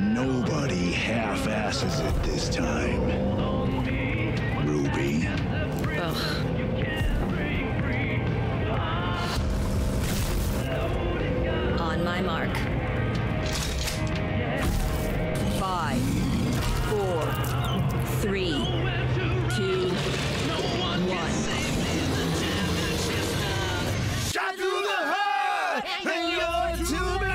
Nobody half-asses it this time. Ruby. Ugh. On my mark. 5, 4, 3, 2, 1. Shot through the heart, and you're too big.